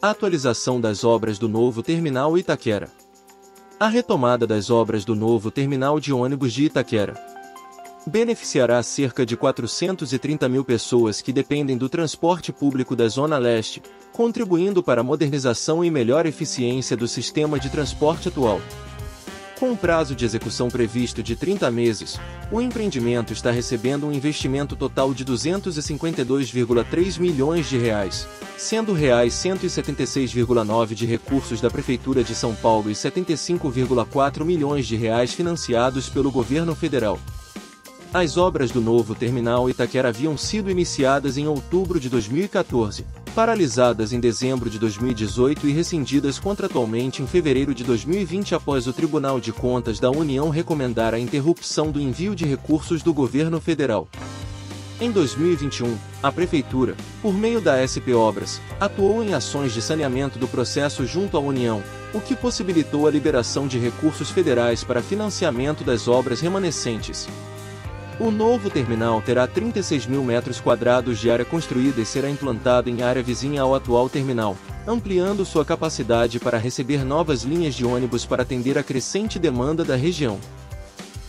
A atualização das obras do novo terminal Itaquera. A retomada das obras do novo terminal de ônibus de Itaquera beneficiará cerca de 430 mil pessoas que dependem do transporte público da Zona Leste, contribuindo para a modernização e melhor eficiência do sistema de transporte atual. Com um prazo de execução previsto de 30 meses, o empreendimento está recebendo um investimento total de R$ 252,3 milhões, sendo R$ 176,9 de recursos da Prefeitura de São Paulo e R$ 75,4 milhões financiados pelo Governo Federal. As obras do novo terminal Itaquera haviam sido iniciadas em outubro de 2014, paralisadas em dezembro de 2018 e rescindidas contratualmente em fevereiro de 2020 após o Tribunal de Contas da União recomendar a interrupção do envio de recursos do governo federal. Em 2021, a Prefeitura, por meio da SP Obras, atuou em ações de saneamento do processo junto à União, o que possibilitou a liberação de recursos federais para financiamento das obras remanescentes. O novo terminal terá 36 mil metros quadrados de área construída e será implantado em área vizinha ao atual terminal, ampliando sua capacidade para receber novas linhas de ônibus para atender a crescente demanda da região.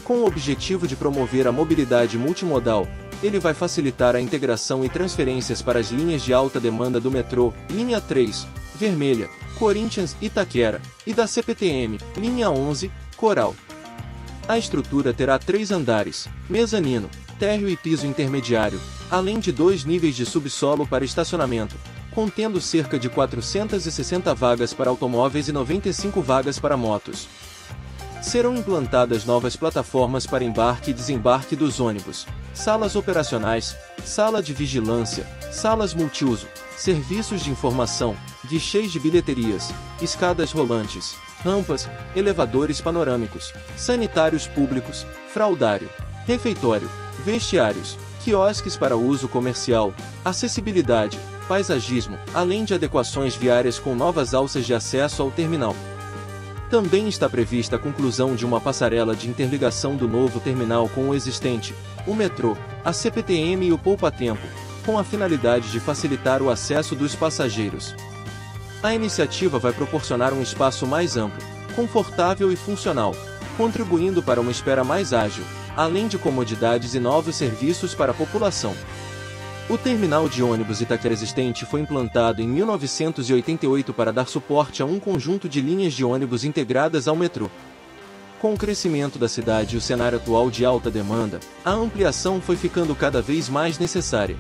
Com o objetivo de promover a mobilidade multimodal, ele vai facilitar a integração e transferências para as linhas de alta demanda do metrô, linha 3, Vermelha, Corinthians, Itaquera, e da CPTM, linha 11, Coral. A estrutura terá 3 andares, mezanino, térreo e piso intermediário, além de 2 níveis de subsolo para estacionamento, contendo cerca de 460 vagas para automóveis e 95 vagas para motos. Serão implantadas novas plataformas para embarque e desembarque dos ônibus, salas operacionais, sala de vigilância, salas multiuso, serviços de informação, guichês de bilheterias, escadas rolantes, rampas, elevadores panorâmicos, sanitários públicos, fraldário, refeitório, vestiários, quiosques para uso comercial, acessibilidade, paisagismo, além de adequações viárias com novas alças de acesso ao terminal. Também está prevista a conclusão de uma passarela de interligação do novo terminal com o existente, o metrô, a CPTM e o Poupatempo, com a finalidade de facilitar o acesso dos passageiros. A iniciativa vai proporcionar um espaço mais amplo, confortável e funcional, contribuindo para uma espera mais ágil, além de comodidades e novos serviços para a população. O terminal de ônibus Itaquera existente foi implantado em 1988 para dar suporte a um conjunto de linhas de ônibus integradas ao metrô. Com o crescimento da cidade e o cenário atual de alta demanda, a ampliação foi ficando cada vez mais necessária.